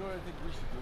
know what I think we should do?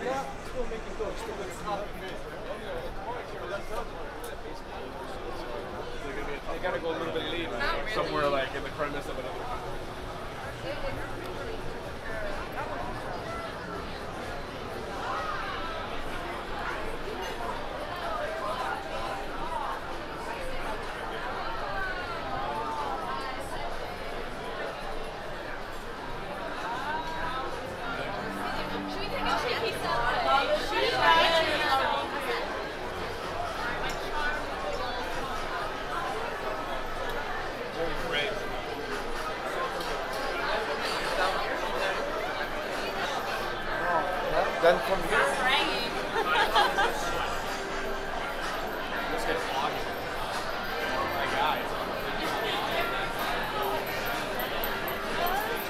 They gotta go a little bit later, like somewhere like in the premise of another one. Then from here, let's get vlogged. My guys.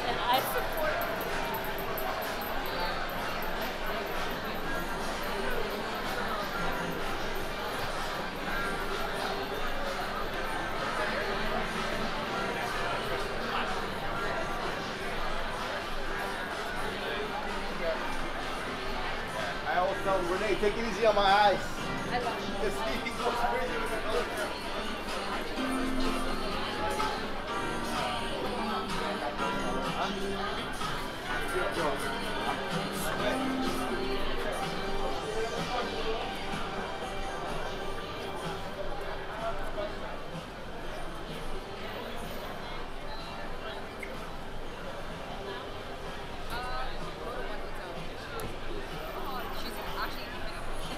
And I support. Renee, take it easy on my eyes. I love you. It's crazy with the color.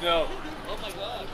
No. Oh my god.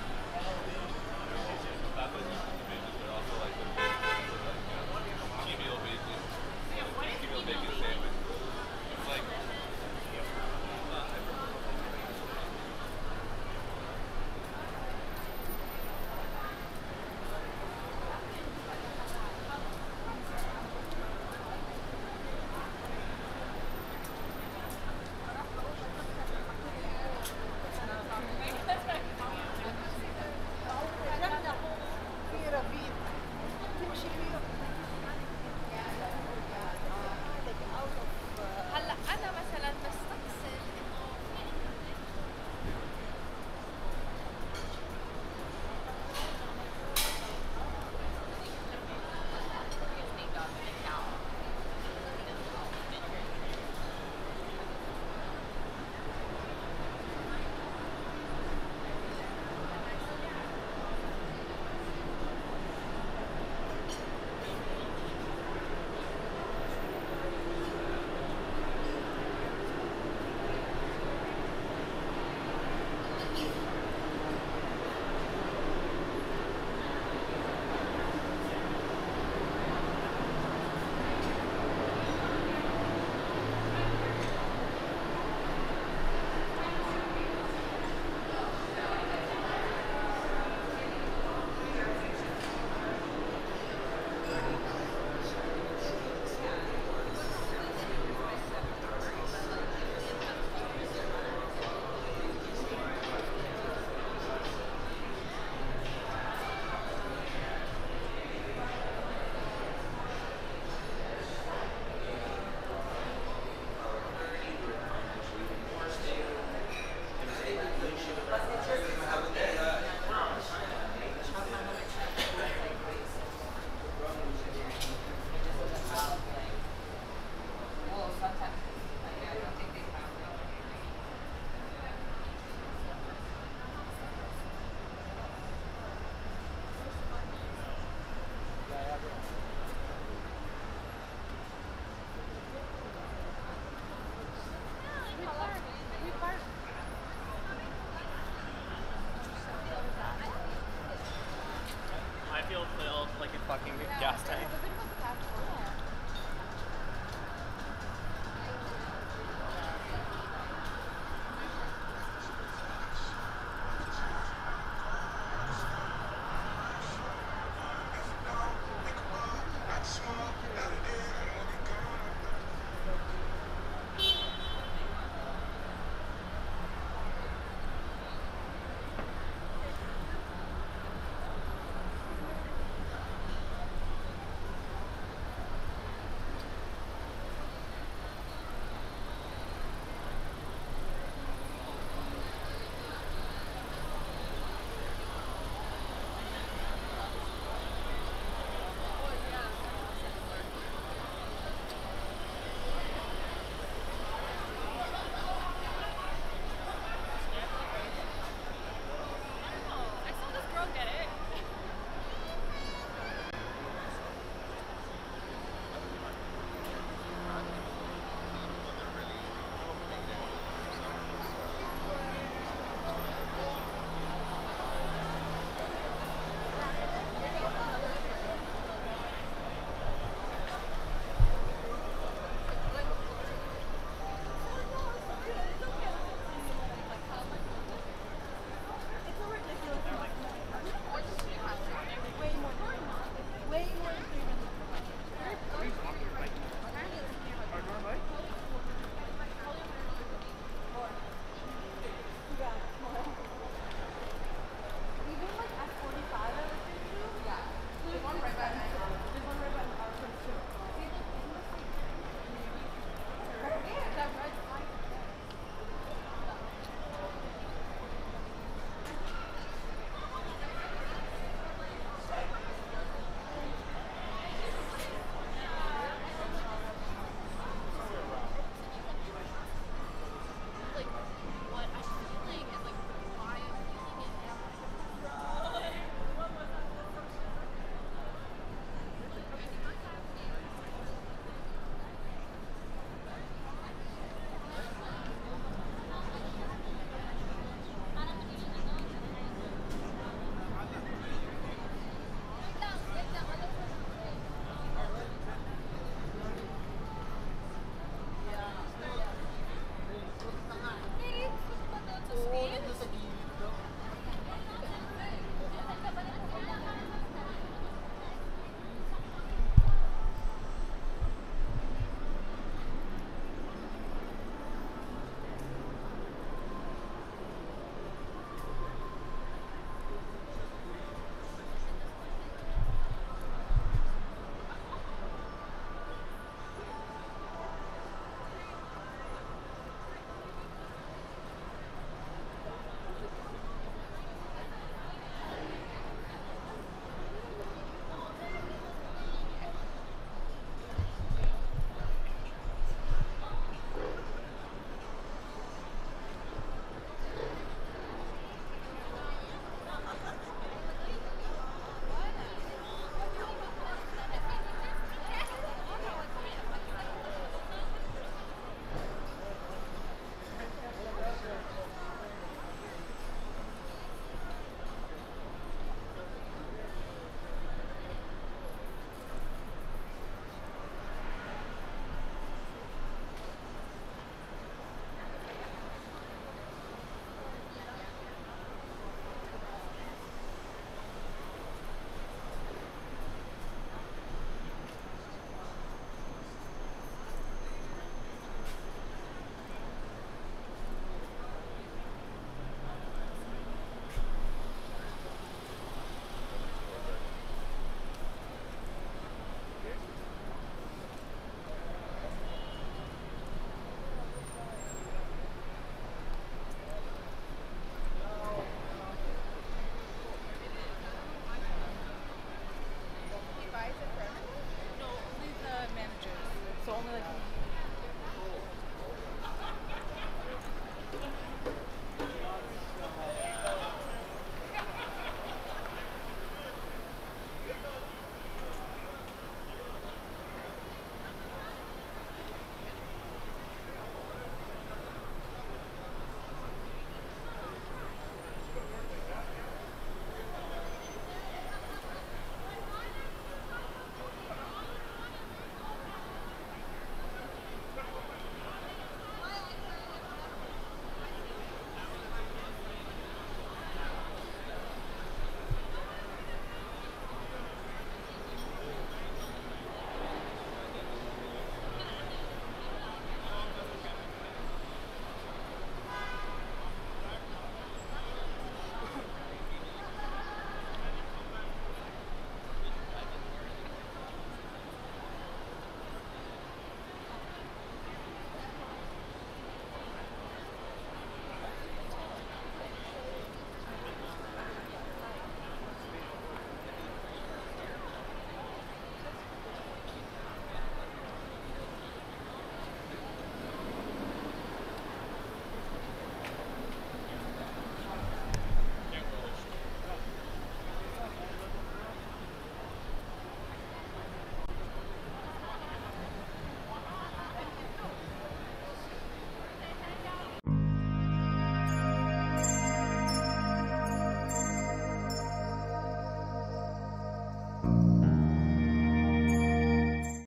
Filled like a fucking gas tank.